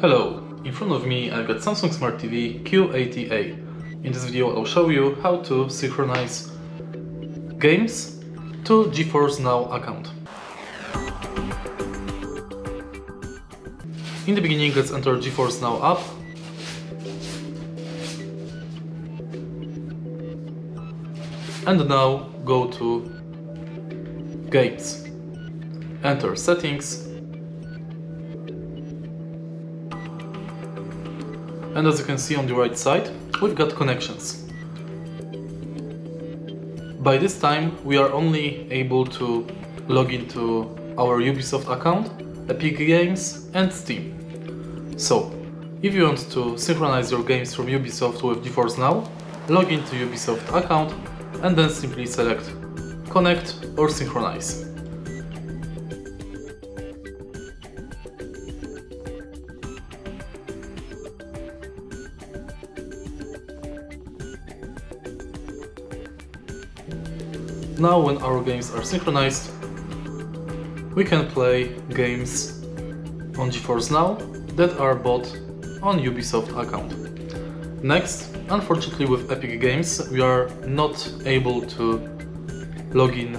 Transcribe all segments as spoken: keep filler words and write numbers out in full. Hello, in front of me I've got Samsung Smart T V Q eighty A. In this video I'll show you how to synchronize games to GeForce Now account. In the beginning, let's enter GeForce Now app. And now go to Games, enter Settings, and as you can see on the right side, we've got Connections. By this time, we are only able to log into our Ubisoft account, Epic Games and Steam. So, if you want to synchronize your games from Ubisoft with GeForce Now, log into Ubisoft account and then simply select Connect or Synchronize. Now when our games are synchronized, we can play games on GeForce Now that are bought on Ubisoft account. Next, unfortunately with Epic Games, we are not able to log in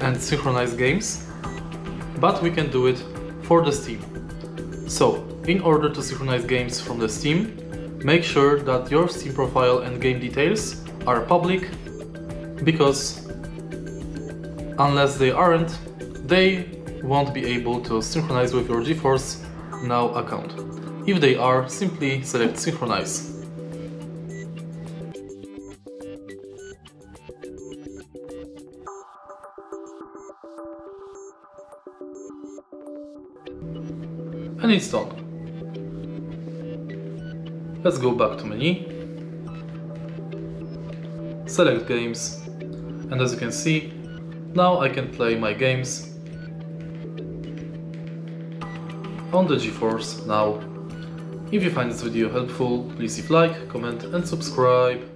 and synchronize games, but we can do it for the Steam. So, in order to synchronize games from the Steam, make sure that your Steam profile and game details are public, because unless they aren't, they won't be able to synchronize with your GeForce Now account. If they are, simply select Synchronize. And it's done. Let's go back to menu, select Games, and as you can see, now I can play my games on the GeForce Now. If you find this video helpful, please leave like, comment and subscribe.